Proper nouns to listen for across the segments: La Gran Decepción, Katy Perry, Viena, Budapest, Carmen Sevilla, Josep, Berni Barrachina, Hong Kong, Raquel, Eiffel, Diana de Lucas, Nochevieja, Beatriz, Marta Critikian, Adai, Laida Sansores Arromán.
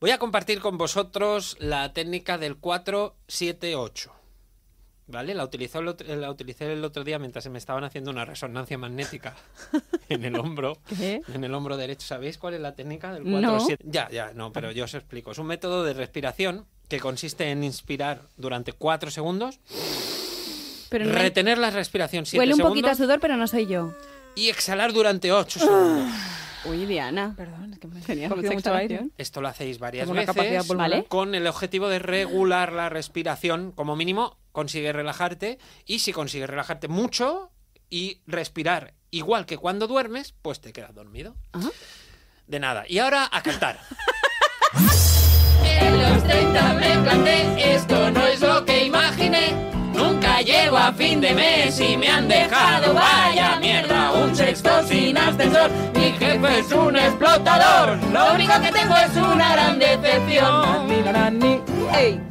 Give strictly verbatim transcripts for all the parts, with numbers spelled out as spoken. Voy a compartir con vosotros la técnica del cuatro siete ocho. ¿Vale? La utilicé, el otro, la utilicé el otro día mientras se me estaban haciendo una resonancia magnética en el hombro. ¿Qué? En el hombro derecho. ¿Sabéis cuál es la técnica del cuatro siete ocho? No. Ya, ya, no, pero yo os explico. Es un método de respiración que consiste en inspirar durante cuatro segundos, pero no retener hay... la respiración siete segundos. Huele un poquito a sudor, pero no soy yo. Y exhalar durante ocho segundos. Uy, Diana, perdón, es que me tenía mucho aire. Esto lo hacéis varias veces, ¿vale? Con el objetivo de regular la respiración. Como mínimo, consigues relajarte. Y si consigues relajarte mucho y respirar igual que cuando duermes, pues te quedas dormido. Ajá. De nada. Y ahora a cantar. En los treinta me planté, esto no es lo que imaginé. Nunca llego a fin de mes y me han dejado, vaya mierda, un sexto sin ascensor. Mi jefe es un explotador, lo único que tengo es una gran decepción. Hey.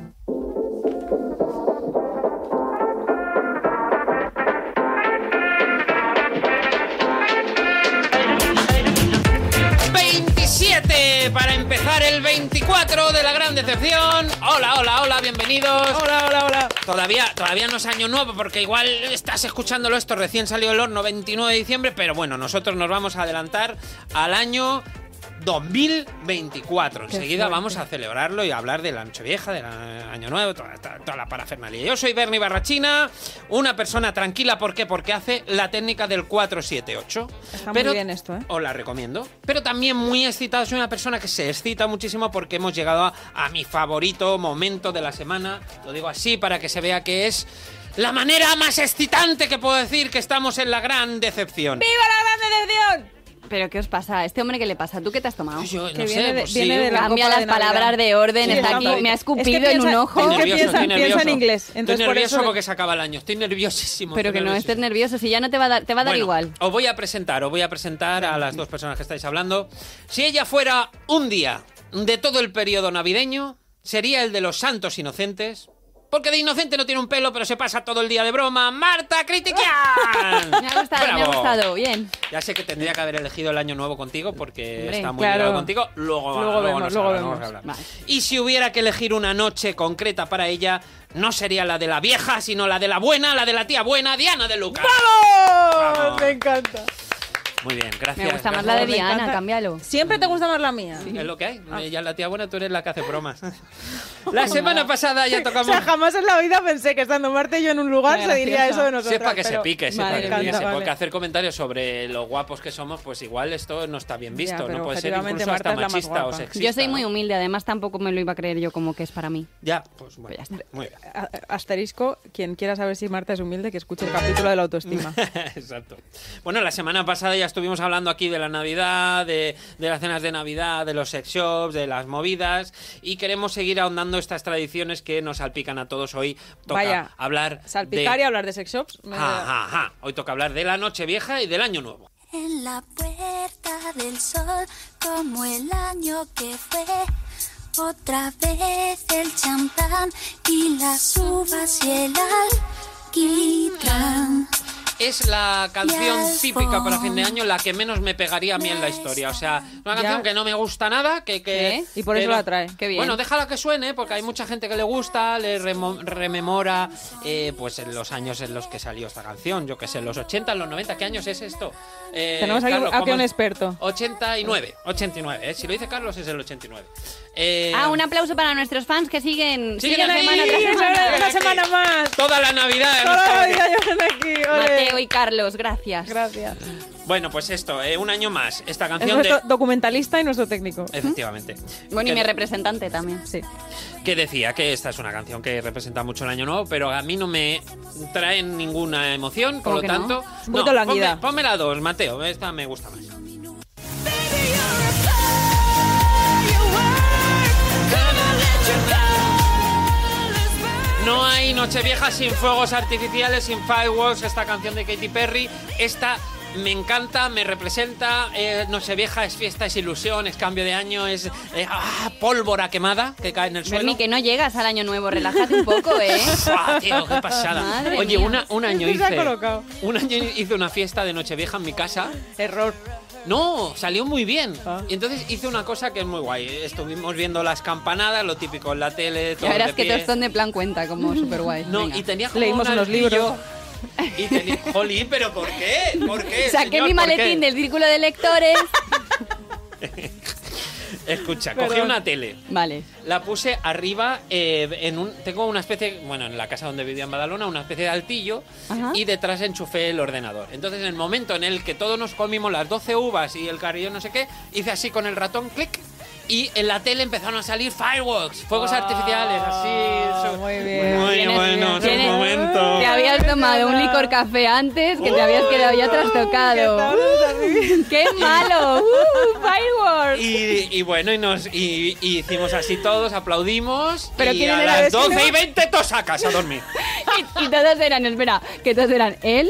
Para empezar el veinticuatro de la gran decepción. Hola, hola, hola, bienvenidos. Hola, hola, hola. Todavía, todavía no es año nuevo porque igual estás escuchándolo esto, recién salió el horno, veintinueve de diciembre, pero bueno, nosotros nos vamos a adelantar al año dos mil veinticuatro. Enseguida vamos a celebrarlo y a hablar de la Nochevieja, del año nuevo, toda, toda la parafernalia. Yo soy Berni Barrachina, una persona tranquila. ¿Por qué? Porque hace la técnica del cuatro siete ocho. Está pero, muy bien esto, ¿eh? Os la recomiendo. Pero también muy excitado. Soy una persona que se excita muchísimo porque hemos llegado a, a mi favorito momento de la semana. Lo digo así para que se vea que es la manera más excitante que puedo decir que estamos en la gran decepción. ¡Viva la gran decepción! ¿Pero qué os pasa? ¿A este hombre qué le pasa? ¿Tú qué te has tomado? Yo, no que viene sé, de, pues viene sí, de la cambia las de palabras de orden, sí, está aquí, no, me ha escupido es que piensa, en un ojo. Es que nervioso, piensa, nervioso. Piensa en inglés. Entonces, estoy nervioso por eso... porque se acaba el año, estoy nerviosísimo. Pero estoy que nervioso. No estés nervioso, si ya no te va a dar, te va a dar bueno, igual. Os voy a presentar, os voy a presentar a las dos personas que estáis hablando. Si ella fuera un día de todo el periodo navideño, sería el de los santos inocentes... Porque de inocente no tiene un pelo, pero se pasa todo el día de broma. ¡Marta Critikian! Me ha gustado, ¡bravo! Me ha gustado, bien. Ya sé que tendría que haber elegido el año nuevo contigo, porque Hombre, está muy claro. ligado contigo. Luego, luego, luego vemos, luego hablamos, vemos. Vale. Y si hubiera que elegir una noche concreta para ella, no sería la de la vieja, sino la de la buena, la de la tía buena, Diana de Lucas. ¡Vamos! ¡Vamos! Me encanta. Muy bien, gracias. Me gusta más la de Diana, cámbialo. Siempre te gusta más la mía. Sí. Es lo que hay. Ah. Ella es la tía buena, tú eres la que hace bromas. La semana pasada ya tocamos... O sea, jamás en la vida pensé que estando Marta y yo en un lugar se diría eso de nosotros. Sepa que pero... se pique, sepa vale, que se pique. Vale. Porque hacer comentarios sobre lo guapos que somos, pues igual esto no está bien visto. Ya, no puede ser incluso Marta hasta machista o sexista. Yo soy muy humilde, además tampoco me lo iba a creer yo como que es para mí. Ya, pues bueno, pues ya está. Muy bien. Asterisco, quien quiera saber si Marta es humilde, que escuche el capítulo de la autoestima. Exacto. Bueno, la semana pasada ya estuvimos hablando aquí de la Navidad, de, de las cenas de Navidad, de los sex shops, de las movidas, y queremos seguir ahondando estas tradiciones que nos salpican a todos. Hoy toca Vaya, hablar salpicar de... y hablar de sex shops. No ja, ja, ja. Hoy toca hablar de la Nochevieja y del Año Nuevo. En la puerta del sol, como el año que fue, otra vez el champán y las uvas y el alquitrán. Es la canción típica para fin de año, la que menos me pegaría a mí en la historia. O sea, una canción ya. que no me gusta nada, que... que ¿Eh? Y por eso pero, la trae. Qué bien. Bueno, déjala que suene, porque hay mucha gente que le gusta, le rememora eh, pues en los años en los que salió esta canción. Yo qué sé, en los ochenta, en los noventa, ¿qué años es esto? Eh, Tenemos aquí Carlos, un experto. ochenta y nueve, ochenta y nueve, eh. Si lo dice Carlos es el ochenta y nueve. Eh, ah, un aplauso para nuestros fans que siguen... Siguen, siguen ahí, semana tras semana. Una semana más. Toda la Navidad. Toda la Navidad llevan aquí, ole. Y Carlos, gracias. Gracias. Bueno, pues esto, eh, un año más. Esta canción es nuestro de... documentalista y nuestro técnico. Efectivamente. Bueno, que... y mi representante también, sí. Que decía que esta es una canción que representa mucho el Año Nuevo, pero a mí no me trae ninguna emoción, por lo tanto... No? Un poquito no, ponme, ponme la dos, Mateo, esta me gusta más. No hay Nochevieja sin fuegos artificiales, sin fireworks. Esta canción de Katy Perry, esta me encanta, me representa. Eh, Nochevieja es fiesta, es ilusión, es cambio de año, es eh, ah, pólvora quemada que cae en el suelo. Berni, que no llegas al año nuevo, relájate un poco, ¿eh? ¡Ah, tío, qué pasada! Madre Oye, una, un, año hice, un año hice una fiesta de Nochevieja en mi casa. Error. No, salió muy bien. Ah. Y entonces hice una cosa que es muy guay. Estuvimos viendo las campanadas, lo típico en la tele. La verdad es que todos son de plan cuenta, como súper guay. No, venga. Y tenía como leímos unos libros. Y tenía... Jolín, ¿pero por qué? ¿Por qué, Saqué señor, mi maletín del círculo de lectores. Escucha, Pero... cogí una tele. Vale. La puse arriba eh, en un... Tengo una especie... Bueno, en la casa donde vivía en Badalona, una especie de altillo. Ajá. Y detrás enchufé el ordenador. Entonces, en el momento en el que todos nos comimos las doce uvas y el carrillo no sé qué, hice así con el ratón, clic, y en la tele empezaron a salir fireworks, fuegos oh, artificiales, así... Muy bien. Muy bueno, es un momento. Te habías tomado un licor café antes, que uh, te habías quedado ya trastocado. ¡Qué, uh, qué malo! Uh, ¡Fireworks! Y, y bueno, y nos y, y hicimos así todos, aplaudimos, ¿Pero y a las doce y veinte todos sacas a dormir. y, y todos eran, espera, que todos eran él...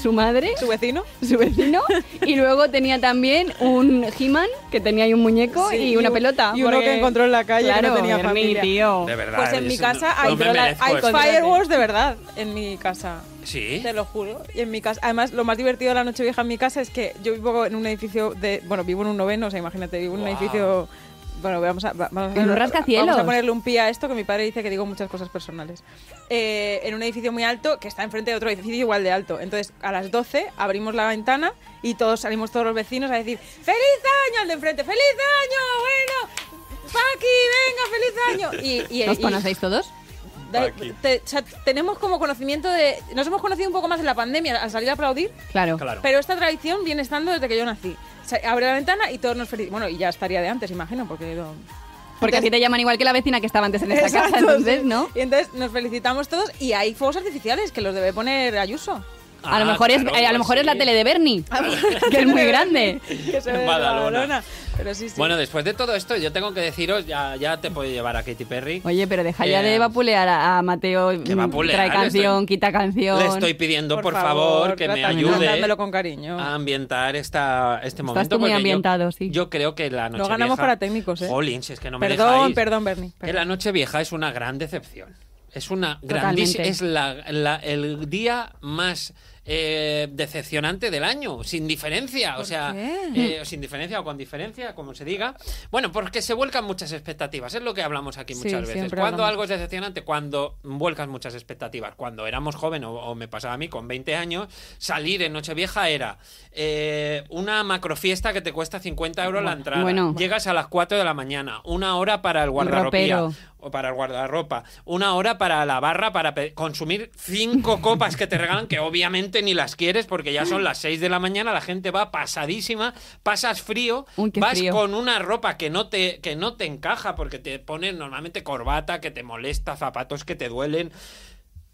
Su madre. Su vecino. Su vecino. Y luego tenía también un He-Man, que tenía ahí un muñeco sí, y una y un, pelota. Y uno que encontró en la calle claro, que no tenía familia. Tío. De verdad. Pues en mi casa no, hay, no la, hay fireworks de verdad en mi casa. Sí. Te lo juro. Y en mi casa. Además, lo más divertido de la Nochevieja en mi casa es que yo vivo en un edificio de... Bueno, vivo en un noveno, o sea, imagínate, vivo en wow. un edificio... Bueno, vamos a, vamos, a, vamos a ponerle un pie a esto, que mi padre dice que digo muchas cosas personales. Eh, en un edificio muy alto, que está enfrente de otro edificio igual de alto. Entonces, a las doce abrimos la ventana y todos salimos todos los vecinos a decir ¡Feliz año! Al de enfrente, ¡Feliz año! ¡Bueno! ¡Paqui, venga, feliz año! Y, y, ¿Os y, conocéis todos? Te, o sea, tenemos como conocimiento de... Nos hemos conocido un poco más en la pandemia, al salir a aplaudir. Claro. claro. Pero esta tradición viene estando desde que yo nací. O sea, abre la ventana y todos nos felicitamos. Bueno, y ya estaría de antes, imagino, porque... Lo... Porque así te llaman igual que la vecina que estaba antes en esta Exacto, casa, entonces, sí. ¿no? Y entonces nos felicitamos todos y hay fuegos artificiales que los debe poner Ayuso. Ah, a lo mejor, claro, es, eh, a lo mejor sí. es la tele de Berni, que es muy grande. que se ve Badalona. Pero sí, sí. Bueno, después de todo esto, yo tengo que deciros, ya, ya te puedo llevar a Katy Perry. Oye, pero deja eh, ya de vapulear a, a Mateo. Vapulear, trae canción, estoy, quita canción. Le estoy pidiendo, por, por favor, favor, que me ayude con cariño. a ambientar esta, este Estás momento. Tú muy ambientado, yo, sí. Yo creo que la noche Lo ganamos vieja, para técnicos, ¿eh? Jolín, si es que no me Perdón, dejáis, perdón, Berni. Que la noche vieja es una gran decepción. Es una grandísima... Es la, la, el día más... Eh, decepcionante del año, sin diferencia, o sea, eh, sin diferencia o con diferencia, como se diga. Bueno, porque se vuelcan muchas expectativas, es lo que hablamos aquí muchas sí, veces. Cuando hablamos. algo es decepcionante, cuando vuelcas muchas expectativas. Cuando éramos jóvenes, o, o me pasaba a mí con veinte años, salir en Nochevieja era eh, una macrofiesta que te cuesta cincuenta euros bueno, la entrada. Bueno. Llegas a las cuatro de la mañana, una hora para el guardarropía, o para el guardarropa, una hora para la barra para consumir cinco copas que te regalan, que obviamente ni las quieres porque ya son las seis de la mañana, la gente va pasadísima, pasas frío, Uy, qué vas frío. con una ropa que no te que no te encaja porque te pones normalmente corbata que te molesta, zapatos que te duelen.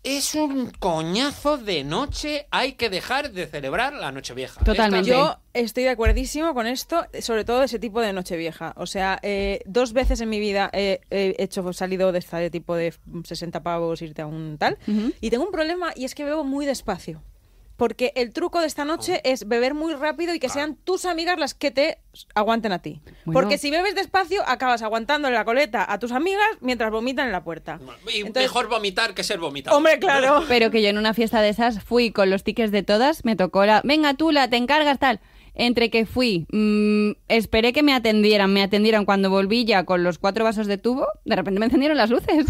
Es un coñazo de noche, hay que dejar de celebrar la Nochevieja. Totalmente. Yo estoy de acuerdísimo con esto, sobre todo ese tipo de Nochevieja. O sea, eh, dos veces en mi vida he, he hecho salido de este tipo de sesenta pavos, irte a un tal, uh-huh. y tengo un problema y es que bebo muy despacio. Porque el truco de esta noche es beber muy rápido y que sean tus amigas las que te aguanten a ti. Bueno. Porque si bebes despacio, acabas aguantándole la coleta a tus amigas mientras vomitan en la puerta. Y Entonces, mejor vomitar que ser vomitado. Hombre, claro. Pero que yo en una fiesta de esas fui con los tickets de todas, me tocó la... Venga, tú la, te encargas, tal... Entre que fui, mmm, esperé que me atendieran, me atendieron cuando volví ya con los cuatro vasos de tubo, de repente me encendieron las luces.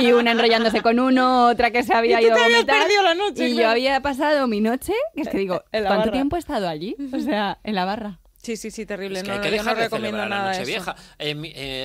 y una enrollándose con uno, otra que se había ¿Y ido a vomitar. Habías perdido la noche, y claro. yo había pasado mi noche, que es que digo, ¿cuánto barra. tiempo he estado allí? O sea, en la barra. Sí, sí, sí, terrible. Es que no, hay que dejar no de celebrar la Nochevieja. Eh,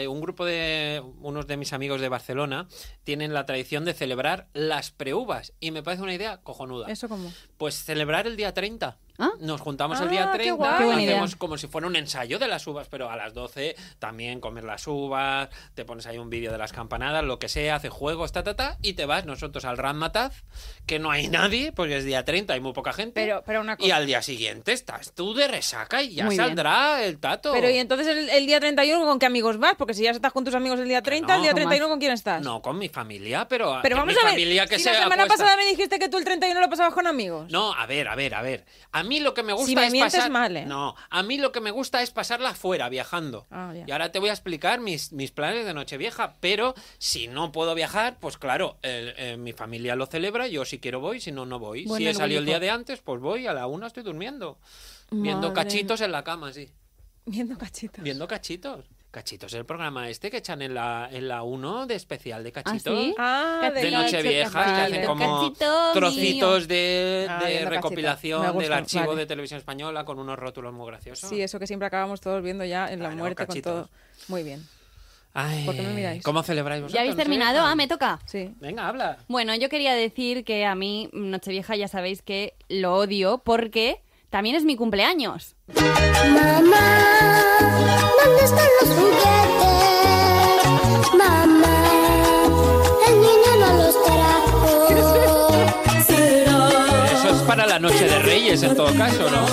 eh, un grupo de unos de mis amigos de Barcelona tienen la tradición de celebrar las preuvas y me parece una idea cojonuda. ¿Eso cómo? Pues celebrar el día treinta. ¿Ah? Nos juntamos ah, el día treinta, hacemos como si fuera un ensayo de las uvas, pero a las doce también comer las uvas, te pones ahí un vídeo de las campanadas, lo que sea, hace juegos, ta, ta, ta, y te vas nosotros al Ramataz, que no hay nadie, porque es día treinta, hay muy poca gente, pero, pero una cosa. y al día siguiente estás tú de resaca y ya muy saldrá bien. el tato. Pero y entonces el, el día treinta y uno, ¿con qué amigos vas? Porque si ya estás con tus amigos el día treinta, no, el día treinta y uno, ¿con, ¿con quién estás? No, con mi familia, pero, pero vamos mi a ver, familia que si se la semana acuesta. pasada me dijiste que tú el treinta y uno lo pasabas con amigos. No, a ver, a ver, a ver, a A mí lo que me gusta si me es pasar... mal, ¿eh? No, a mí lo que me gusta es pasarla fuera, viajando. Oh, yeah. Y ahora te voy a explicar mis, mis planes de Nochevieja, pero si no puedo viajar, pues claro, eh, eh, mi familia lo celebra, yo si quiero voy, si no, no voy. Bueno, si he salido el día de antes, pues voy, a la una estoy durmiendo. Viendo cachitos en la cama, sí. Viendo cachitos. Viendo cachitos. Cachitos, el programa este que echan en la en la uno de especial de cachitos. ¿Ah, sí? ah, de, de Nochevieja, vale. Que hacen como trocitos mío. de, de ah, recopilación del archivo vale. de televisión española con unos rótulos muy graciosos. Sí, eso que siempre acabamos todos viendo ya en claro, la muerte cachitos. Con todo. Muy bien. Ay, ¿por qué me miráis? ¿Cómo celebráis vosotros? ¿Ya habéis terminado? Ah, me toca. Sí. Venga, habla. Bueno, yo quería decir que a mí Nochevieja ya sabéis que lo odio porque también es mi cumpleaños. Mamá, ¿dónde están los juguetes? Mamá, el niño no los trajo. ¿Será? Eso es para la noche de Reyes, en todo caso, ¿no?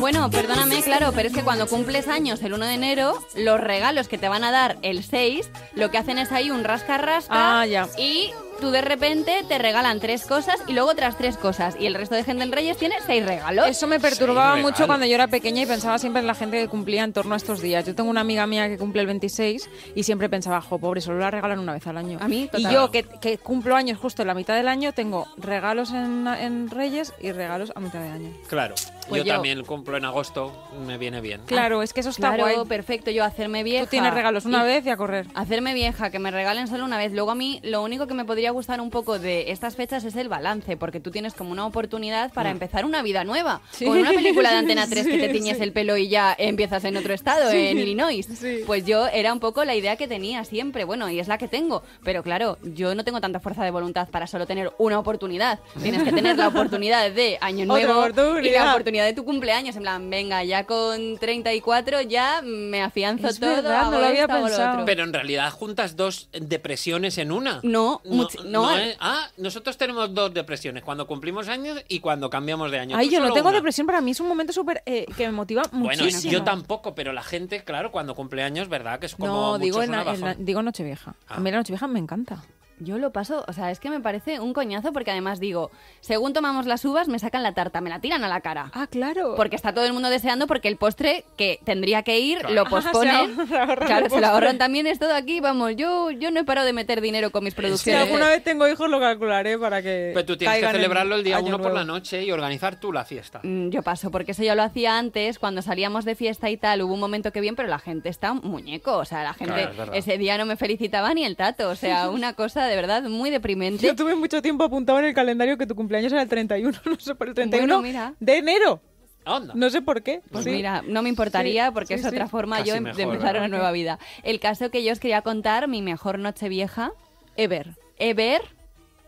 Bueno, perdóname, claro, pero es que cuando cumples años el uno de enero, los regalos que te van a dar el seis, lo que hacen es ahí un rasca-rasca ah, ya. y... tú de repente te regalan tres cosas y luego otras tres cosas. Y el resto de gente en Reyes tiene seis regalos. Eso me perturbaba mucho cuando yo era pequeña y pensaba siempre en la gente que cumplía en torno a estos días. Yo tengo una amiga mía que cumple el veintiséis y siempre pensaba, jo, pobre, solo la regalan una vez al año. A mí, total. Y yo, que, que cumplo años justo en la mitad del año, tengo regalos en, en Reyes y regalos a mitad de año. Claro. Pues yo, yo también cumplo en agosto, me viene bien. Claro, es que eso está claro, guay. Perfecto, yo hacerme vieja. Tú tienes regalos una vez y a correr. Hacerme vieja, que me regalen solo una vez. Luego a mí, lo único que me podría gustar un poco de estas fechas es el balance, porque tú tienes como una oportunidad para sí. empezar una vida nueva. Sí. Con una película de Antena tres sí, que te tiñes sí. el pelo y ya empiezas en otro estado, sí. en Illinois. Sí. Pues yo era un poco la idea que tenía siempre, bueno, y es la que tengo. Pero claro, yo no tengo tanta fuerza de voluntad para solo tener una oportunidad. Tienes que tener la oportunidad de Año Nuevo y la oportunidad de tu cumpleaños, en plan, venga, ya con treinta y cuatro ya me afianzo es todo, verdad, no lo había pensado. Lo Pero en realidad juntas dos depresiones en una. No, no, no, no es, ah, nosotros tenemos dos depresiones, cuando cumplimos años y cuando cambiamos de año. Ay, tú yo no tengo una. Depresión, para mí es un momento súper eh, que me motiva muchísimo. Bueno, yo tampoco, pero la gente, claro, cuando cumple años, ¿verdad? Que es como no, digo, en la, en la, digo Nochevieja. Ah. A mí la Nochevieja me encanta. Yo lo paso, o sea, es que me parece un coñazo porque además digo, según tomamos las uvas me sacan la tarta, me la tiran a la cara. Ah, claro. Porque está todo el mundo deseando porque el postre que tendría que ir claro. lo posponen. Ah, se ahorra, claro, se lo ahorran también, es todo aquí, vamos, yo, yo no he parado de meter dinero con mis producciones. Si alguna vez tengo hijos lo calcularé para que pero tú tienes que celebrarlo el día uno por la noche y organizar tú la fiesta. Mm, yo paso, porque eso ya lo hacía antes, cuando salíamos de fiesta y tal, hubo un momento que bien, pero la gente está un muñeco, o sea, la gente claro, ese día no me felicitaba ni el tato, o sea, una cosa de verdad muy deprimente. Yo tuve mucho tiempo apuntado en el calendario que tu cumpleaños era el treinta y uno, no sé por el treinta y uno bueno, de enero. Onda. No sé por qué. Pues sí. mira, no me importaría sí, porque sí, es otra sí. forma Casi yo mejor, de empezar ¿verdad? Una nueva vida. El caso que yo os quería contar, mi mejor Nochevieja ever. Ever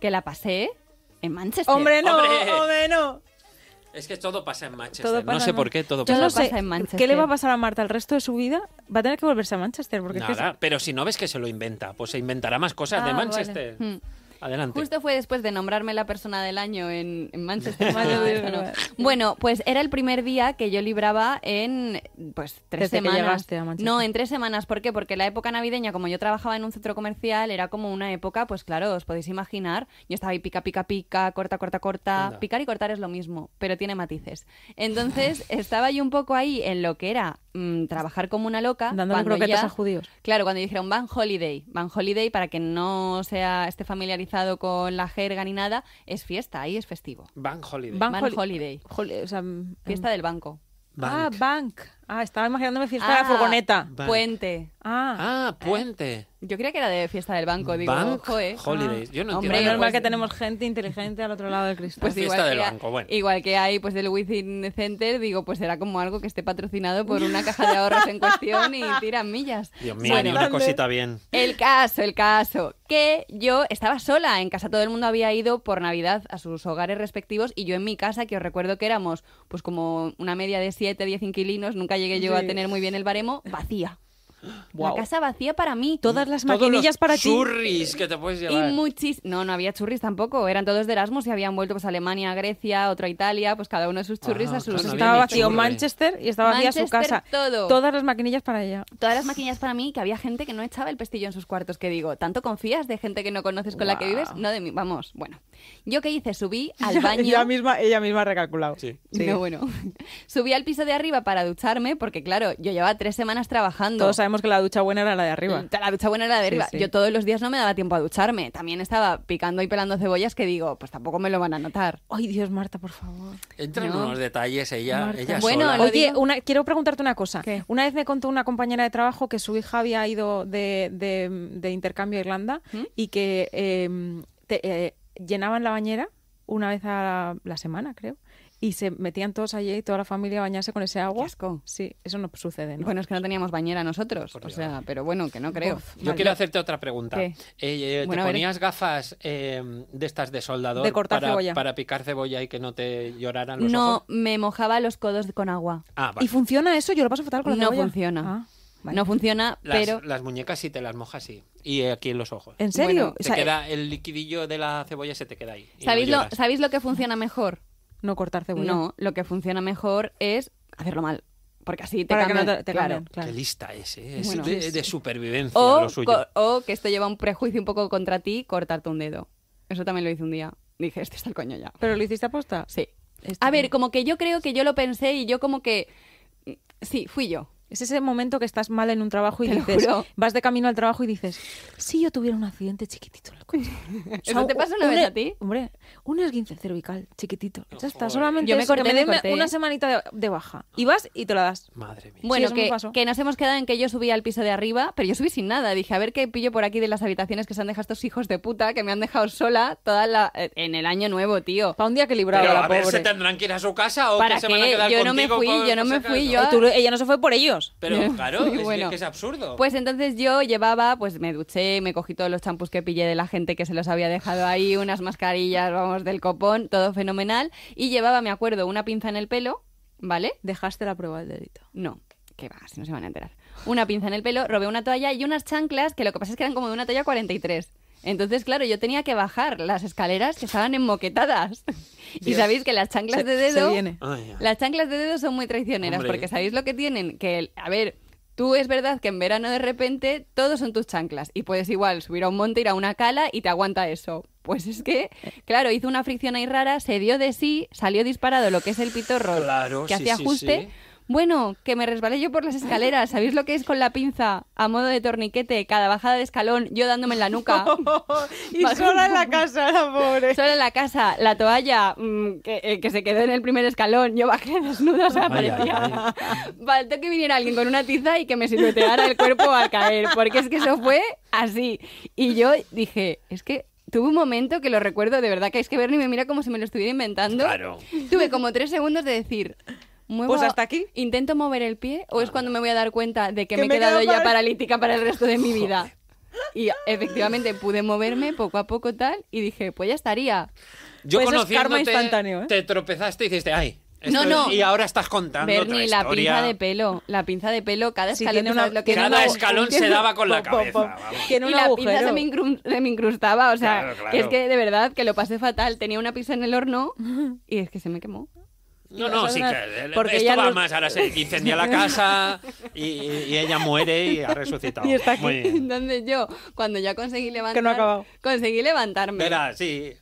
que la pasé en Manchester. ¡Hombre, no! ¡Hombre, hombre no! Es que todo pasa en Manchester, pasa no sé en... por qué todo pasa, no sé, pasa en Manchester. ¿Qué le va a pasar a Marta el resto de su vida? Va a tener que volverse a Manchester. Porque nada, es que se... pero si no ves que se lo inventa, pues se inventará más cosas ah, de Manchester. Vale. Hmm. Adelante. Justo fue después de nombrarme la persona del año en, en Manchester. Bueno, pues era el primer día que yo libraba en pues tres Desde semanas. Que llegaste a Manchester. No, en tres semanas. ¿Por qué? Porque la época navideña, como yo trabajaba en un centro comercial, era como una época, pues claro, os podéis imaginar. Yo estaba ahí pica, pica, pica, corta, corta, corta. Anda. Picar y cortar es lo mismo, pero tiene matices. Entonces estaba yo un poco ahí en lo que era mmm, trabajar como una loca. Dándole croquetas a judíos. Claro, cuando dijeron Van Holiday. Van Holiday, para que no sea esté familiarizado con la jerga ni nada, es fiesta, ahí es festivo. Bank Holiday. Bank, Bank Holiday. Holiday. O sea, fiesta um, del banco. Bank. Ah, bank. Ah, estaba imaginándome fiesta ah, de la furgoneta. Bank. Puente. Ah, ah puente. Eh, yo creía que era de fiesta del banco. Digo, bank joe. Holidays. Ah. Yo no entiendo. Es normal pues, que tenemos gente inteligente al otro lado del cristal. Pues igual fiesta del era, banco, bueno. Igual que hay pues del Within Center, digo, pues será como algo que esté patrocinado por una caja de ahorros en cuestión y tiran millas. Dios mío, bueno, ni una cosita bien. El caso, el caso. Que yo estaba sola en casa, todo el mundo había ido por Navidad a sus hogares respectivos y yo en mi casa, que os recuerdo que éramos pues como una media de siete, diez inquilinos, nunca llegué yo sí. a tener muy bien el baremo, vacía. Wow. La casa vacía para mí. Todas las todos maquinillas para ti. Churris que te puedes llevar. Y muchis... No, no había churris tampoco. Eran todos de Erasmus y habían vuelto pues, a Alemania, a Grecia, otro a Italia. Pues cada uno de sus churris ah, a sus... Claro, no estaba vacío churri. Manchester y estaba vacía su casa. Todo. Todas las maquinillas para ella. Todas las maquinillas para mí, que había gente que no echaba el pestillo en sus cuartos. Que digo, ¿tanto confías de gente que no conoces con wow. la que vives? No de mí. Vamos, bueno. ¿Yo qué hice? Subí al baño. Ella misma, ella misma ha recalculado. Sí. sí. No, bueno. Subí al piso de arriba para ducharme porque, claro, yo llevaba tres semanas trabajando. Todos sabemos que la ducha buena era la de arriba. La ducha buena era la de arriba. Sí, sí. Yo todos los días no me daba tiempo a ducharme. También estaba picando y pelando cebollas que digo, pues tampoco me lo van a notar. Ay, Dios, Marta, por favor. Entra en no. unos detalles ella, ella bueno, sola. Oye, una, quiero preguntarte una cosa. ¿Qué? Una vez me contó una compañera de trabajo que su hija había ido de, de, de intercambio a Irlanda ¿Mm? y que eh, te, eh, llenaban la bañera una vez a la, la semana, creo. Y se metían todos allí y toda la familia a bañarse con ese agua. Asco. Sí, eso no sucede, ¿no? Bueno, es que no teníamos bañera nosotros. Por o Dios. sea, pero bueno, que no creo. Uf, Yo quiero hacerte otra pregunta. Eh, eh, bueno, ¿Te ponías gafas eh, de estas de soldador de cortar para, cebolla. para picar cebolla y que no te lloraran los no, ojos? No, me mojaba los codos con agua. Ah, vale. ¿Y funciona eso? Yo lo paso fatal con la no cebolla. No funciona. Ah, vale. No funciona, las, pero... Las muñecas sí te las mojas, sí. Y aquí en los ojos. ¿En serio? Bueno, o sea, te queda el liquidillo de la cebolla se te queda ahí. ¿Sabéis, no lo, ¿sabéis lo que funciona mejor? No cortar cebolla. No, lo que funciona mejor es hacerlo mal. Porque así te Para cambian. Que no te, te claro, claro. Qué lista es, ¿eh? Es bueno, de, sí. de supervivencia o, lo suyo. O que esto lleva un prejuicio un poco contra ti, cortarte un dedo. Eso también lo hice un día. Dije, este está el coño ya. ¿Pero lo hiciste aposta? Sí. Este a ver, bien. como que yo creo que yo lo pensé y yo como que... Sí, fui yo. Es ese momento que estás mal en un trabajo y dices, vas de camino al trabajo y dices, si yo tuviera un accidente chiquitito en el coche. O sea, ¿eso te pasa una un, vez a ti? Hombre, un esguince cervical chiquitito. Ya está, solamente yo me corté, me corté. una semanita de, de baja. Y vas y te la das. Madre mía. Bueno, sí, que, que nos hemos quedado en que yo subí al piso de arriba, pero yo subí sin nada. Dije, a ver qué pillo por aquí de las habitaciones que se han dejado estos hijos de puta, que me han dejado sola toda la, en el año nuevo, tío. Para un día que libraba la a ver, pobre. ¿Se tendrán que ir a su casa o ¿Para que se van a quedar yo contigo? No me fui, con, yo no me fui. Yo... Tú, ella no se fue por ello. Pero claro, es, bueno, que es absurdo. Pues entonces yo llevaba, pues me duché, me cogí todos los champús que pillé de la gente que se los había dejado ahí, unas mascarillas, vamos, del copón, todo fenomenal. Y llevaba, me acuerdo, una pinza en el pelo, ¿vale? ¿Dejaste la prueba del dedito? No, que va, si no se van a enterar. Una pinza en el pelo, robé una toalla y unas chanclas que lo que pasa es que eran como de una toalla cuarenta y tres. Entonces, claro, yo tenía que bajar las escaleras que estaban enmoquetadas. Dios. Y sabéis que las chanclas se, de dedo... Oh, yeah. Las chanclas de dedo son muy traicioneras, Hombre. porque sabéis lo que tienen, que... A ver, tú es verdad que en verano de repente todos son tus chanclas y puedes igual subir a un monte, ir a una cala y te aguanta eso. Pues es que, claro, hizo una fricción ahí rara, se dio de sí, salió disparado lo que es el pitorro, claro, que sí, hacía sí, ajuste... Sí. Bueno, que me resbalé yo por las escaleras. ¿Sabéis lo que es con la pinza a modo de torniquete? Cada bajada de escalón, yo dándome en la nuca. Y sola en la casa, la pobre. Sola en la casa. La toalla mmm, que, que se quedó en el primer escalón. Yo bajé desnuda, o sea, parecía... Faltó que viniera alguien con una tiza y que me silueteara el cuerpo al caer. Porque es que eso fue así. Y yo dije, es que... Tuve un momento que lo recuerdo, de verdad, que es que Berni me mira como si me lo estuviera inventando. Claro. Tuve como tres segundos de decir... Muevo, pues hasta aquí. Intento mover el pie o es cuando me voy a dar cuenta de que, que me he quedado ya paralítica para el resto de mi vida. Y efectivamente pude moverme poco a poco tal y dije, pues ya estaría. Yo pues conociéndote, es karma instantáneo, ¿eh? Te tropezaste y dijiste, ay... No, no. Y ahora estás contando Berni, otra historia. La pinza de pelo, la pinza de pelo, cada escalón, sí, una, lo que cada es una, escalón se daba con la cabeza. Po, po, po. Y la agujero. pinza se me, incru, se me incrustaba, o sea, claro, claro. Es que de verdad que lo pasé fatal. Tenía una pizza en el horno y es que se me quemó. No, no, sí que porque esto va los... más, ahora se incendia la casa y, y ella muere y ha resucitado. Y está aquí. Muy bien. Entonces yo, cuando ya conseguí levantar, que no ha acabado. Conseguí levantarme. Espera, sí.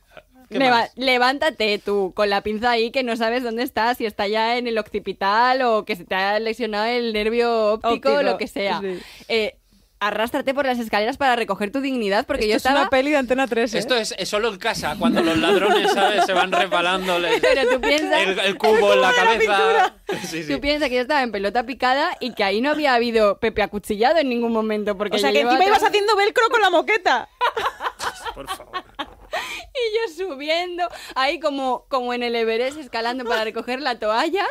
Leva- levántate tú, con la pinza ahí que no sabes dónde está, si está ya en el occipital o que se te ha lesionado el nervio óptico, óptico. o lo que sea. Sí. Eh, Arrástrate por las escaleras para recoger tu dignidad, porque Esto yo estaba... es una peli de Antena tres, ¿eh? Esto es, es solo en casa, cuando los ladrones, ¿sabes? Se van resbalando les... Pero tú piensas... el, el cubo el cubo en la cabeza. La sí, sí. Tú piensas que yo estaba en pelota picada y que ahí no había habido Pepe acuchillado en ningún momento. Porque o sea, que encima otra... ibas haciendo velcro con la moqueta. Por favor. Y yo subiendo, ahí como, como en el Everest, escalando para recoger la toalla,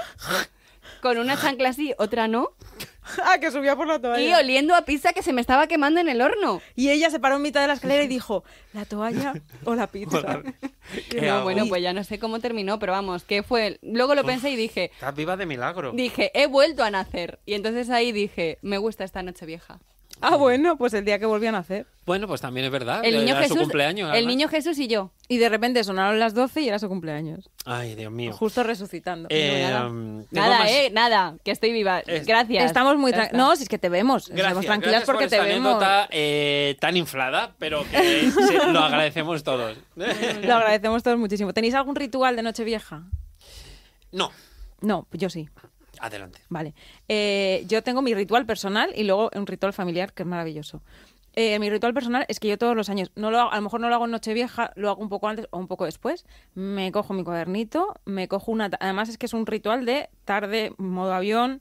con una chancla así, otra no. Ah, que subía por la toalla. Y oliendo a pizza que se me estaba quemando en el horno. Y ella se paró en mitad de la escalera y dijo, ¿la toalla o la pizza? No, bueno, pues ya no sé cómo terminó, pero vamos, que fue... Luego lo Uf, pensé y dije... Estás viva de milagro. Dije, he vuelto a nacer. Y entonces ahí dije, me gusta esta Nochevieja. Ah, bueno, pues el día que volví a nacer. Bueno, pues también es verdad. El niño era Jesús, su cumpleaños. Además. El niño Jesús y yo. Y de repente sonaron las doce y era su cumpleaños. Ay, Dios mío. Justo resucitando. Eh, no, nada, nada más... eh, nada, que estoy viva. Es... Gracias. Estamos muy tranquilos. No, si es que te vemos. Gracias, Estamos tranquilas gracias porque por te esta vemos. Anécdota, eh, tan inflada, pero que sí, lo agradecemos todos. Lo agradecemos todos muchísimo. ¿Tenéis algún ritual de Nochevieja? No. No, yo sí. Adelante. Vale. Eh, yo tengo mi ritual personal y luego un ritual familiar que es maravilloso. Eh, mi ritual personal es que yo todos los años, no lo hago, a lo mejor no lo hago en Nochevieja, lo hago un poco antes o un poco después, me cojo mi cuadernito, me cojo una... Además es que es un ritual de tarde, modo avión,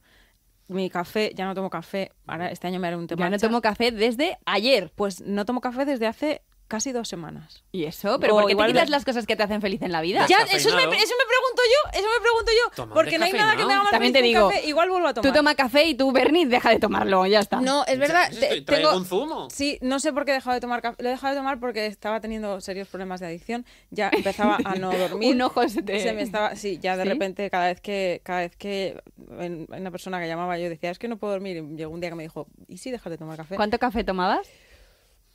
mi café, ya no tomo café, ahora este año me haré un té matcha. Ya no tomo café desde ayer. Pues no tomo café desde hace casi dos semanas. ¿Y eso? ¿Pero por qué te quitas las cosas que te hacen feliz en la vida? Ya, eso, es me, eso me pregunto yo, eso me pregunto yo. Tomate porque no hay nada que me haga más feliz que un café. Igual vuelvo a tomar. Tú toma café y tú, Berni, deja de tomarlo, ya está. No, es verdad. Yo, yo estoy, traigo tengo, un zumo. Sí, no sé por qué he dejado de tomar café. Lo he dejado de tomar porque estaba teniendo serios problemas de adicción. Ya empezaba a no dormir. Un ojo se te... Se me estaba, sí, ya de ¿Sí? repente cada vez que... Cada vez que en, en una persona que llamaba yo decía, es que no puedo dormir. Y llegó un día que me dijo, ¿y si dejas de tomar café? ¿Cuánto café tomabas?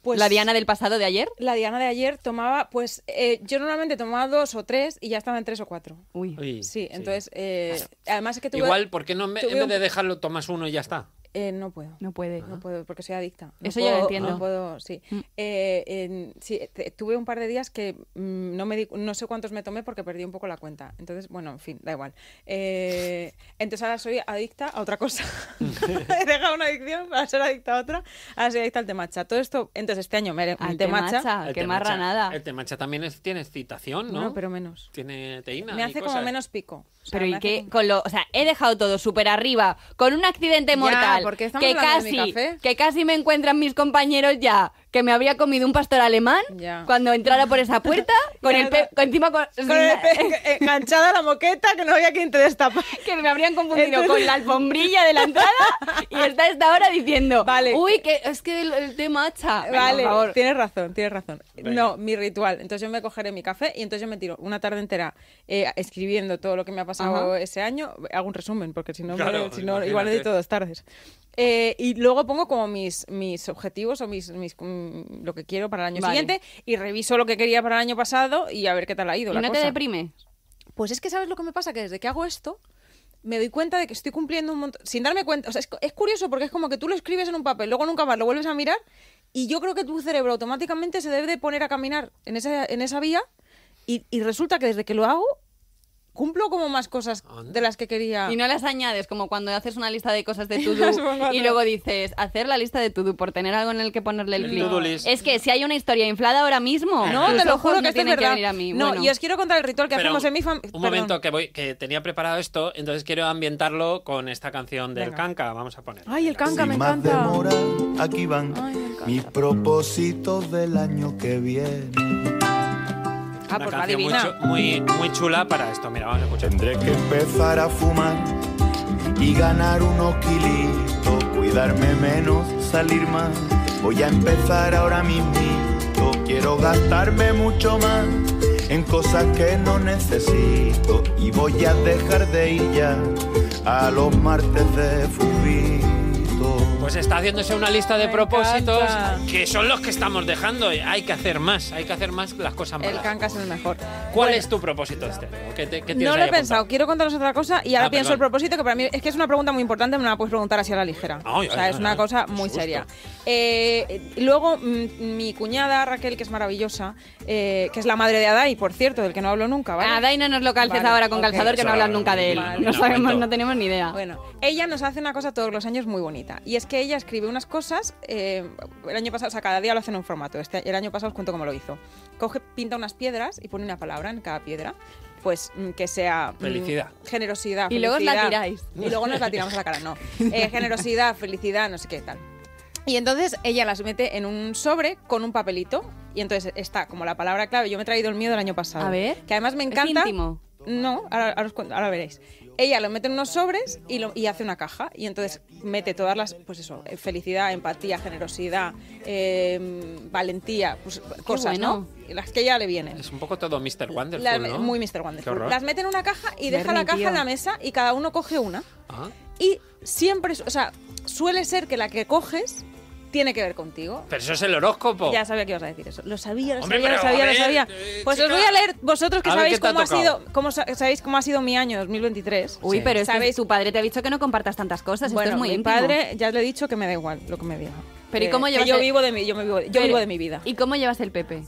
Pues, ¿la Diana del pasado de ayer? La Diana de ayer tomaba, pues eh, yo normalmente tomaba dos o tres y ya estaba en tres o cuatro. Uy. Uy sí, sí, entonces, eh, además es que tuve... Igual, ¿por qué no me, en vez un... de dejarlo tomas uno y ya está? Eh, no puedo. No puede. No puedo, porque soy adicta. No Eso puedo, ya lo entiendo. No puedo, sí. Eh, eh, sí te, tuve un par de días que mmm, no me di, no sé cuántos me tomé porque perdí un poco la cuenta. Entonces, bueno, en fin, da igual. Eh, entonces ahora soy adicta a otra cosa. He dejado una adicción para ser adicta a otra. Ahora soy adicta al té matcha. Todo esto, entonces este año me haré un té matcha. Que marra nada. El té matcha también es, tiene excitación, ¿no? No, pero menos. Tiene teína. Me hace y cosas. Como menos pico. O sea, pero ¿y qué? Como... Con lo, o sea, he dejado todo súper arriba, con un accidente mortal, ya, que, casi, café. que casi me encuentran mis compañeros ya, que me habría comido un pastor alemán ya. cuando entrara por esa puerta, con el pe... con encima con, con el pe... enganchada a la moqueta, que no había quien te destapara. Que me habrían confundido Entonces... con la alfombrilla de la entrada y está esta hora diciendo, vale. uy, que es que el, el té matcha. Venga, vale, por favor. tienes razón, tienes razón. Venga. No, mi ritual. Entonces yo me cogeré mi café y entonces yo me tiro una tarde entera eh, escribiendo todo lo que me ha pasado. Ajá. Ese año hago un resumen porque si no, claro, me, si no igual necesito dos tardes eh, y luego pongo como mis, mis objetivos o mis, mis mm, lo que quiero para el año vale. siguiente y reviso lo que quería para el año pasado y a ver qué tal ha ido. ¿Y la no cosa. te deprime? Pues es que ¿sabes lo que me pasa? Que desde que hago esto me doy cuenta de que estoy cumpliendo un montón sin darme cuenta, o sea, es, es curioso porque es como que tú lo escribes en un papel, luego nunca más lo vuelves a mirar y yo creo que tu cerebro automáticamente se debe de poner a caminar en esa, en esa vía y, y resulta que desde que lo hago cumplo como más cosas de las que quería. Y no las añades, como cuando haces una lista de cosas de to-do y luego dices, hacer la lista de to-do por tener algo en el que ponerle el clic. No. Es que si hay una historia inflada ahora mismo, no, te lo juro que esto es verdad. Que a mí. No, bueno. Y os quiero contar el ritual que Pero hacemos en mi familia. Un Perdón. momento, que voy, que tenía preparado esto, entonces quiero ambientarlo con esta canción del Venga. Canca. Vamos a poner. Ay, el Canca, Sin me encanta. Demora, aquí van Ay, me encanta. mis propósitos del año que viene. Ah, una canción muy, muy, muy chula para esto. Mira, vamos a escuchar. Tendré que empezar a fumar y ganar unos kilitos, cuidarme menos, salir más. Voy a empezar ahora mismo. Quiero gastarme mucho más en cosas que no necesito y voy a dejar de ir ya a los martes de fubito. Pues está haciéndose una lista de Me propósitos encanta. que son los que estamos dejando. Hay que hacer más, hay que hacer más las cosas malas. El Canca es el mejor. ¿Cuál bueno, es tu propósito este? ¿Qué te, qué no lo he pensado. Quiero contaros otra cosa y ahora ah, pienso perdón. el propósito, que para mí es que es una pregunta muy importante, no la puedes preguntar así a la ligera. No, ya, o sea, ya, es ya, una ya, cosa muy justo. seria. Eh, luego, mi cuñada Raquel, que es maravillosa, eh, que es la madre de Adai, por cierto, del que no hablo nunca, ¿vale? Adai no nos lo calces vale, ahora con okay. calzador, que no hablas nunca de él. Vale. No sabemos, no tenemos ni idea. Bueno, ella nos hace una cosa todos los años muy bonita y es que ella escribe unas cosas, eh, el año pasado, o sea, cada día lo hace en un formato, este, el año pasado os cuento cómo lo hizo. Coge, pinta unas piedras y pone una palabra en cada piedra, pues que sea... Felicidad. Mm, generosidad, Y felicidad, luego os la tiráis. Y luego nos la tiramos a la cara, no. Eh, generosidad, felicidad, no sé qué tal. Y entonces ella las mete en un sobre con un papelito y entonces está como la palabra clave. Yo me he traído el mío del año pasado. A ver. Que además me encanta... ¿Es íntimo? No, ahora, ahora, os, ahora veréis. Ella lo mete en unos sobres y, lo, y hace una caja. Y entonces mete todas las, pues eso, felicidad, empatía, generosidad, eh, valentía, pues cosas, bueno. ¿no? Las que ya le vienen. Es un poco todo míster Wonderful, la, ¿no? Muy míster Wonderful. Las mete en una caja y deja Berni, la caja tío. en la mesa y cada uno coge una. ¿Ah? Y siempre, o sea, suele ser que la que coges tiene que ver contigo. Pero eso es el horóscopo. Ya sabía que ibas a decir eso. Lo sabía, lo Hombre, sabía, lo sabía, ver, lo sabía. Eh, pues chica, os voy a leer vosotros que sabéis cómo ha sido, cómo sabéis cómo ha sido mi año dos mil veintitrés. Uy, sí. pero sabéis, tu padre te ha dicho que no compartas tantas cosas, bueno, esto es muy mi íntimo. Padre ya le he dicho que me da igual lo que me diga. Pero eh, ¿y cómo llevas? Que yo el... vivo de mi yo me vivo, yo pero, vivo de mi vida. ¿Y cómo llevas el Pepe?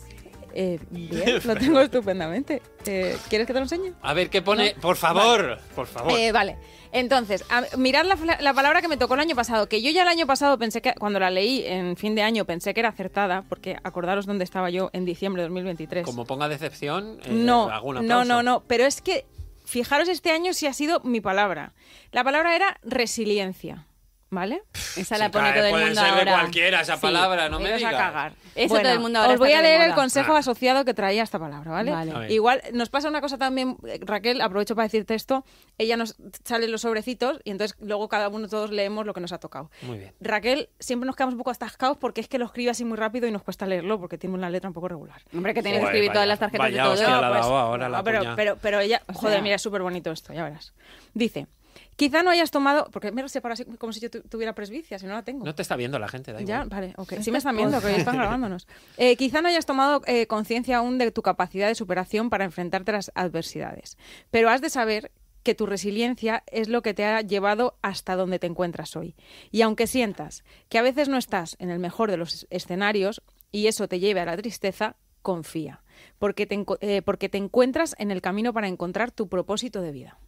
Eh, bien, lo tengo estupendamente. Eh, ¿Quieres que te lo enseñe? A ver, ¿qué pone? ¿No? Por favor, vale. por favor. Eh, vale, entonces, a, mirad la, la palabra que me tocó el año pasado, que yo ya el año pasado pensé que, cuando la leí en fin de año, pensé que era acertada, porque acordaros dónde estaba yo en diciembre de dos mil veintitrés. Como ponga decepción, eh, no, hago un aplauso. No, no, no, pero es que, fijaros este año si ha sido mi palabra. La palabra era resiliencia. ¿Vale? Esa la sí, pone todo el mundo ser ahora. Puede ser cualquiera esa sí, palabra, no me digas. A cagar. Eso bueno, todo el mundo ahora. Os voy a leer el consejo ah. asociado que traía esta palabra, ¿vale? vale. Igual nos pasa una cosa también, Raquel, aprovecho para decirte esto, ella nos sale los sobrecitos y entonces luego cada uno todos leemos lo que nos ha tocado. Muy bien. Raquel, siempre nos quedamos un poco atascados porque es que lo escribe así muy rápido y nos cuesta leerlo porque tiene una letra un poco regular. Hombre, que tienes que escribir vaya, todas las tarjetas vaya, de todo. Hostia, la pues, ahora la pero, pero, pero, pero ella, o sea, joder, mira, es súper bonito esto, ya verás. Dice... Quizá no hayas tomado... Porque me lo separo así como si yo tu, tuviera presbicia, si no la tengo. No te está viendo la gente, da igual. Ya, vale, ok. Sí me están viendo, que están grabándonos. Eh, quizá no hayas tomado eh, conciencia aún de tu capacidad de superación para enfrentarte a las adversidades. Pero has de saber que tu resiliencia es lo que te ha llevado hasta donde te encuentras hoy. Y aunque sientas que a veces no estás en el mejor de los escenarios y eso te lleve a la tristeza, confía. Porque te, eh, porque te encuentras en el camino para encontrar tu propósito de vida.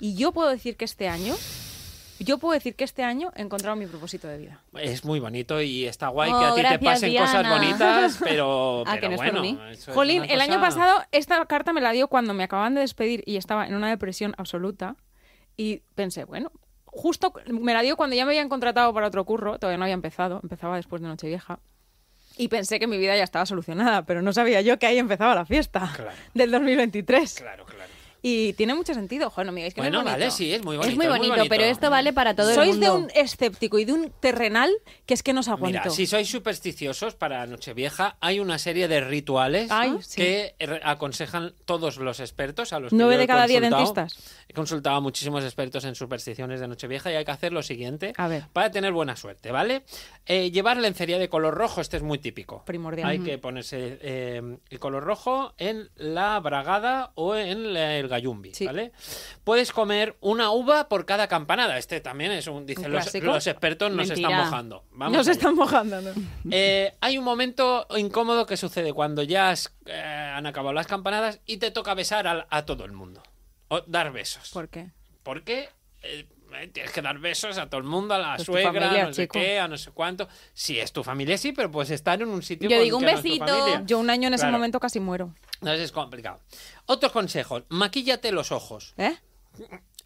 Y yo puedo decir que este año, yo puedo decir que este año he encontrado mi propósito de vida. Es muy bonito y está guay oh, que a ti gracias, te pasen Diana. Cosas bonitas, pero, pero no bueno. Jolín, el cosa... año pasado esta carta me la dio cuando me acababan de despedir y estaba en una depresión absoluta y pensé, bueno, justo me la dio cuando ya me habían contratado para otro curro, todavía no había empezado, empezaba después de Nochevieja. Y pensé que mi vida ya estaba solucionada, pero no sabía yo que ahí empezaba la fiesta claro. del dos mil veintitrés. Claro, claro. Y tiene mucho sentido, joder, no me digáis que bueno, no es bonito. Vale, sí, es muy bonito. Es muy bonito, es muy bonito. Pero esto vale para todo el mundo. Sois de un escéptico y de un terrenal que es que no os aguanto. Mira, si sois supersticiosos para Nochevieja, hay una serie de rituales Ay, sí. que aconsejan todos los expertos a los que nueve de cada diez dentistas. He consultado a muchísimos expertos en supersticiones de Nochevieja y hay que hacer lo siguiente a ver. Para tener buena suerte, ¿vale? Eh, llevar lencería de color rojo, este es muy típico. Primordial. Hay mm. que ponerse eh, el color rojo en la bragada o en la, el Gayumbi, sí. ¿vale? Puedes comer una uva por cada campanada. Este también es un... Dicen los, los expertos nos Mentira. Están mojando. Vamos nos allá. Están mojando. ¿No? Eh, hay un momento incómodo que sucede cuando ya has, eh, han acabado las campanadas y te toca besar a, a todo el mundo. O dar besos. ¿Por qué? Porque eh, tienes que dar besos a todo el mundo, a la pues suegra, familia, no sé chico. Qué, a no sé cuánto. Si es tu familia, sí, pero puedes estar en un sitio... Yo digo un besito. No Yo un año en claro. ese momento casi muero. Entonces es complicado. Otros consejos. Maquíllate los ojos. ¿Eh?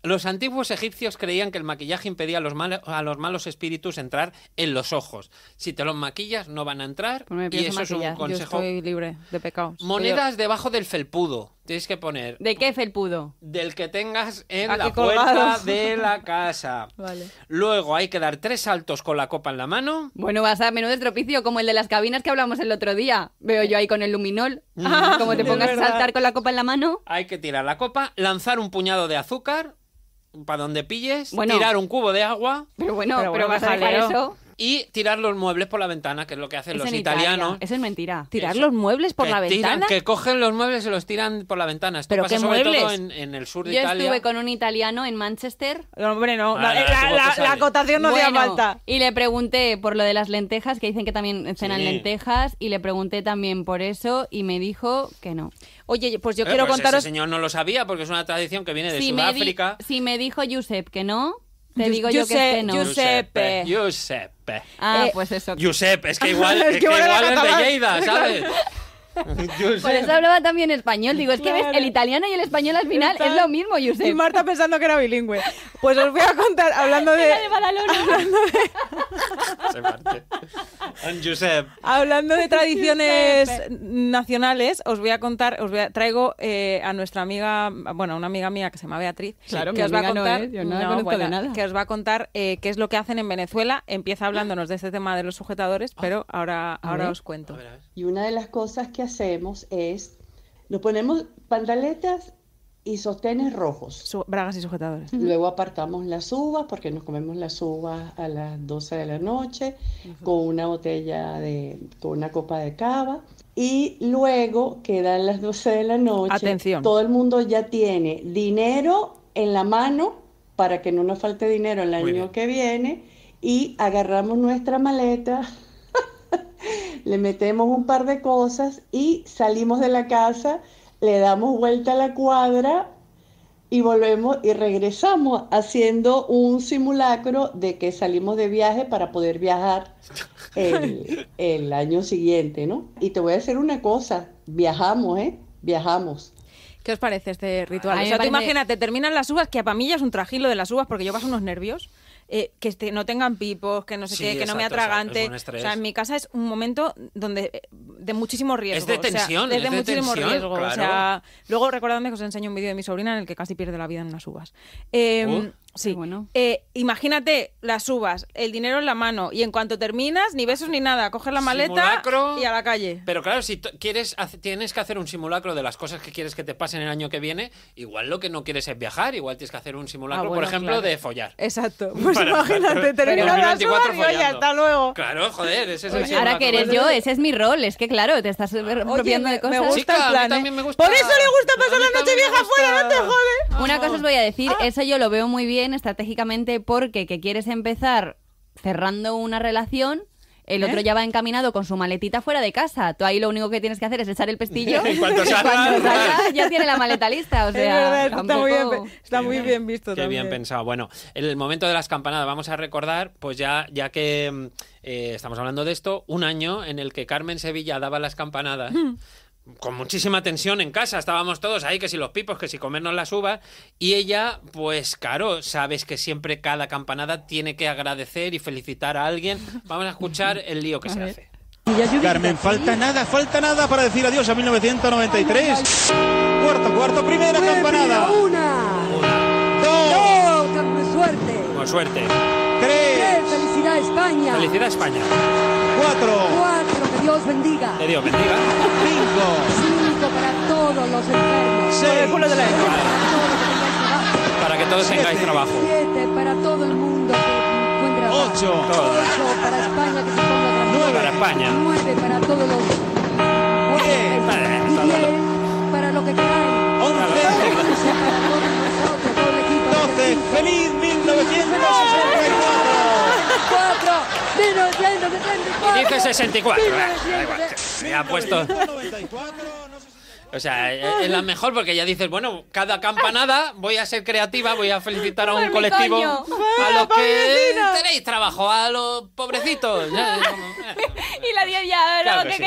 Los antiguos egipcios creían que el maquillaje impedía a los, mal, a los malos espíritus entrar en los ojos. Si te los maquillas, no van a entrar. Pues y eso maquillar. Es un consejo. Yo estoy libre de pecados. Monedas Yo... debajo del felpudo. Tienes que poner... ¿De qué felpudo? Del que tengas en Aquí la puerta colgados. De la casa. Vale. Luego hay que dar tres saltos con la copa en la mano. Bueno, vas a menudo estropicio, como el de las cabinas que hablamos el otro día. Veo yo ahí con el luminol. Ah, como te pongas a saltar con la copa en la mano. Hay que tirar la copa, lanzar un puñado de azúcar, para donde pilles, bueno, tirar un cubo de agua. Pero bueno, pero, bueno, pero vas a dejar eso... Y tirar los muebles por la ventana, que es lo que hacen es los italianos. Italia. Eso es mentira. ¿Tirar Eso. Los muebles por que la tiran, ventana? Que cogen los muebles y los tiran por la ventana. Esto ¿Pero pasa qué sobre muebles? Todo en, en el sur de Yo Italia. Yo estuve con un italiano en Manchester. No, hombre, no. Ah, la acotación no bueno, te falta. Y le pregunté por lo de las lentejas, que dicen que también cenan sí. lentejas. Y le pregunté también por eso y me dijo que no. Oye, pues yo eh, quiero pues contaros... Ese señor no lo sabía porque es una tradición que viene de si Sudáfrica. Me di... Si me dijo Josep que no... Te digo yo que no. Giuseppe. Giuseppe. Ah, eh, pues eso. Giuseppe, es que igual es, que igual igual es de Lleida, ¿sabes? Por eso hablaba también español. Digo, es que claro. ves, el italiano y el español al final Está... es lo mismo, Josep. Y Marta pensando que era bilingüe. Pues os voy a contar, hablando de... de hablando de... Se parte. Josep. Hablando de tradiciones Josep. Nacionales, os voy a contar, os voy a, traigo eh, a nuestra amiga, bueno, una amiga mía que se llama Beatriz, claro, que, os va a contar, no es, no, bueno, nada. que os va a contar eh, qué es lo que hacen en Venezuela. Empieza hablándonos de este tema de los sujetadores, pero ahora, ahora os cuento. A ver, a ver. Y una de las cosas que hacemos es, nos ponemos pantaletas y sostenes rojos. Su bragas y sujetadores. Luego apartamos las uvas, porque nos comemos las uvas a las doce de la noche, uh-huh. con una botella de, con una copa de cava. Y luego quedan las doce de la noche. Atención. Todo el mundo ya tiene dinero en la mano, para que no nos falte dinero el año que viene, y agarramos nuestra maleta le metemos un par de cosas y salimos de la casa, le damos vuelta a la cuadra y volvemos y regresamos haciendo un simulacro de que salimos de viaje para poder viajar el, el año siguiente, ¿no? Y te voy a decir una cosa, viajamos, ¿eh? Viajamos. ¿Qué os parece este ritual? O sea, tú parece... imagínate, terminan las uvas, que para mí ya es un trajilo de las uvas, porque yo paso unos nervios, eh, que este, no tengan pipos, que no sé sí, qué, que exacto, no me atragante. O sea, es o sea, en mi casa es un momento donde de muchísimo riesgo. Es de tensión, o sea, es de, es de muchísimo tensión, riesgo. Claro. O sea, luego recordadme que os enseño un vídeo de mi sobrina en el que casi pierde la vida en unas uvas. Eh, uh. Sí, bueno. eh, imagínate las uvas, el dinero en la mano y en cuanto terminas, ni besos ni nada, coger la maleta simulacro, y a la calle. Pero claro, si quieres hace, tienes que hacer un simulacro de las cosas que quieres que te pasen el año que viene, igual lo que no quieres es viajar, igual tienes que hacer un simulacro, ah, bueno, por ejemplo, claro. de follar. Exacto, pues para, imagínate, terminas las uvas y oye, hasta luego. Claro, joder, ese es el simulacro. Ahora que eres yo, ese es mi rol, es que claro, te estás apropiando de cosas. Me gusta Chica, el plan, a mí también me gusta. Por eso le gusta pasar la noche vieja afuera, no te jodes. Una cosa os voy a decir, ah. eso yo lo veo muy bien estratégicamente porque que quieres empezar cerrando una relación, el ¿Eh? otro ya va encaminado con su maletita fuera de casa. Tú ahí lo único que tienes que hacer es echar el pestillo y cuando salga ya tiene la maleta lista. O sea, es verdad, tampoco... está muy bien, está muy bien visto. Qué también. Bien pensado. Bueno, en el momento de las campanadas vamos a recordar, pues ya, ya que eh, estamos hablando de esto, un año en el que Carmen Sevilla daba las campanadas. Mm. Con muchísima tensión en casa, estábamos todos ahí, que si los pipos, que si comernos las uvas, y ella, pues claro, sabes que siempre cada campanada tiene que agradecer y felicitar a alguien. Vamos a escuchar el lío que se hace. Carmen, falta nada, falta nada para decir adiós a mil novecientos noventa y tres. Cuarto, cuarto, primera campanada. Una, dos, con suerte. Con suerte. Tres. Felicidad España. Felicidad España. Cuatro. Cuatro. Dios bendiga. Que Dios bendiga. Cinco. Cinco para todos los enfermos. Seis. Para, de la para, para que todos siete. Tengáis trabajo. Siete para todo el mundo que encuentra trabajo. Ocho. Ocho para España que se ponga trabajo. Nueve para España. Nueve para todos los. Diez. Vale, y diez para lo que queráis. Once. Once para todos nosotros, todo el equipo. Doce. Feliz mil novecientos sesenta y cuatro. Y dice sesenta y cuatro. Me ha puesto. O sea, es la mejor porque ya dices, bueno, cada campanada voy a ser creativa, voy a felicitar a un colectivo, a los que tenéis trabajo, a los pobrecitos. Y la diez ya, lo claro que sí.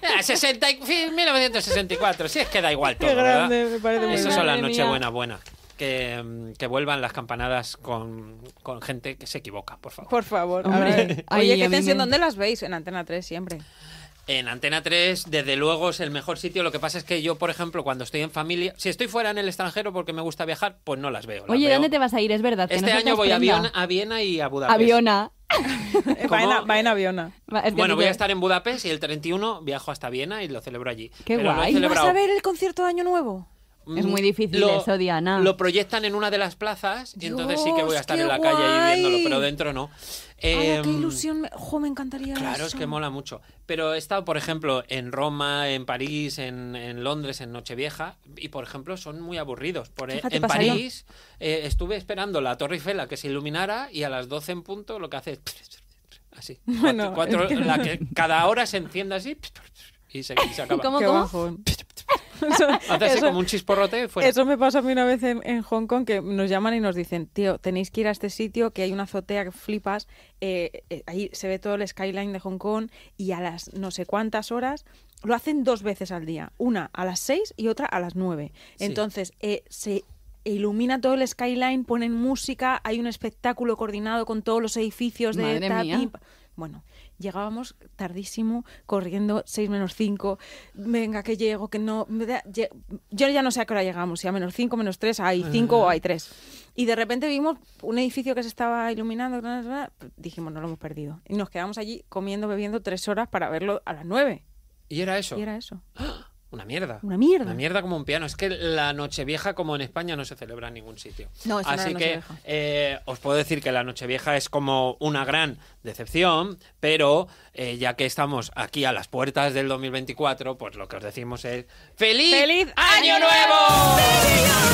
queráis. sesenta, mil novecientos sesenta y cuatro, si es que da igual todo. Qué grande, me parece muy Esas son las noches buenas, buenas. Que, que vuelvan las campanadas con, con gente que se equivoca, por favor. Por favor. Hombre. Ay, oye, qué tensión. Me... ¿Dónde las veis? En Antena tres siempre. En Antena tres, desde luego, es el mejor sitio. Lo que pasa es que yo, por ejemplo, cuando estoy en familia... Si estoy fuera en el extranjero porque me gusta viajar, pues no las veo. Las oye, veo. ¿Dónde te vas a ir? Es verdad. Este no año voy a Viena, a Viena y a Budapest. Aviona. Va en aviona. Es que bueno, voy a estar en Budapest y el treinta y uno viajo hasta Viena y lo celebro allí. Qué Pero guay. ¿Y vas a ver el concierto de Año Nuevo? Es muy difícil lo, eso, Diana. Lo proyectan en una de las plazas y entonces sí que voy a estar en la guay. calle y viéndolo, pero dentro no. Eh, Ay, qué ilusión. Jo, me encantaría Claro, eso. Es que mola mucho. Pero he estado, por ejemplo, en Roma, en París, en, en Londres, en Nochevieja, y, por ejemplo, son muy aburridos. Por, Fíjate, en pasaría. París eh, estuve esperando la Torre Eiffel a que se iluminara y a las doce en punto lo que hace es... Así. Bueno, cuatro, es que... La que cada hora se enciende así y se, y se acaba. ¿Cómo, cómo? Eso, eso, como un chisporroteo y fuera. Eso me pasó a mí una vez en, en Hong Kong, que nos llaman y nos dicen, tío, tenéis que ir a este sitio, que hay una azotea que flipas, eh, eh, ahí se ve todo el skyline de Hong Kong y a las no sé cuántas horas... Lo hacen dos veces al día, una a las seis y otra a las nueve. Sí. Entonces, eh, se... ilumina todo el skyline, ponen música, hay un espectáculo coordinado con todos los edificios de... Madre tap, mía. Y... Bueno, llegábamos tardísimo, corriendo, seis menos cinco, venga, que llego, que no... Yo ya no sé a qué hora llegamos, si a menos cinco, menos tres, hay cinco o hay tres. Y de repente vimos un edificio que se estaba iluminando, dijimos, no lo hemos perdido. Y nos quedamos allí comiendo, bebiendo tres horas para verlo a las nueve. ¿Y era eso? Y era eso. ¡Ah! Una mierda. Una mierda. Una mierda como un piano. Es que la Nochevieja, como en España, no se celebra en ningún sitio. No, es Así que eh, os puedo decir que la Nochevieja es como una gran decepción, pero eh, ya que estamos aquí a las puertas del dos mil veinticuatro, pues lo que os decimos es... ¡Feliz, ¡Feliz Año Nuevo! ¡Feliz Año Nuevo!